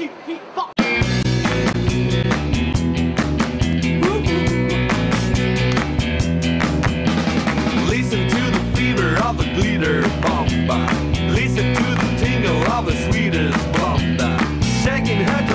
1, 2, 3, 4. Listen to the fever of the glitter bomba. Listen to the tingle of the sweetest bomba. Shaking her